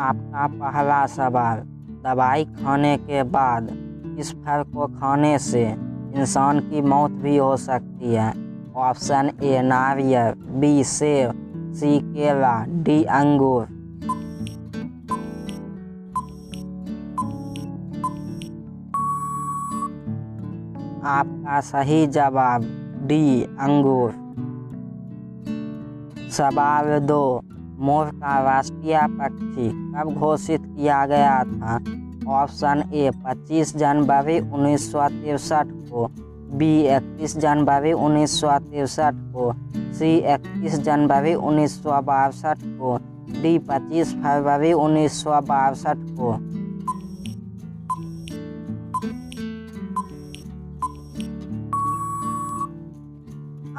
आपका पहला सवाल। दवाई खाने के बाद इस फल को खाने से इंसान की मौत भी हो सकती है। ऑप्शन ए नारियल, बी सेब, सी केला, डी अंगूर। आपका सही जवाब डी अंगूर। सवाल 2। मोर का राष्ट्रीय पक्षी कब घोषित किया गया था? ऑप्शन ए 25 जनवरी 1963 को, बी 31 जनवरी 1963 को, सी 31 जनवरी 1962 को, डी 25 फरवरी 1962 को।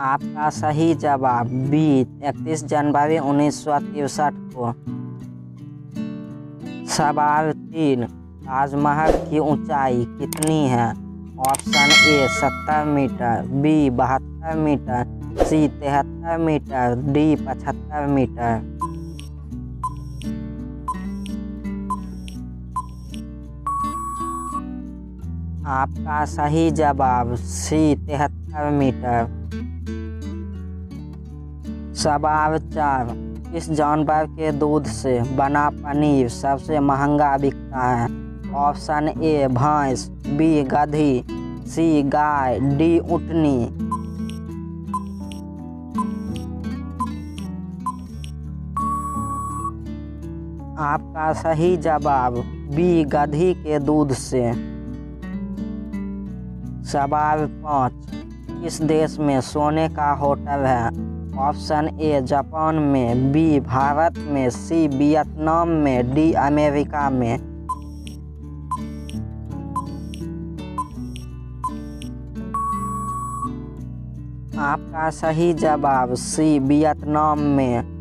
आपका सही जवाब बी 31 जनवरी 1963 को। सवाल 3। ताजमहल की ऊंचाई कितनी है? Option A 70 meter, B 72 meter, C 73 meter, D 75 meter. आपका सही जवाब सी 73 मीटर। सवाल 4। किस जानवर के दूध से बना पनीर सबसे महंगा बिकता है? ऑप्शन ए भैंस, बी गधी, सी गाय, डी ऊँटनी। आपका सही जवाब बी गधी के दूध से। सवाल 5। किस देश में सोने का होटल है? ऑप्शन ए जापान में, बी भारत में, सी वियतनाम में, डी अमेरिका में। आपका सही जवाब सी वियतनाम में।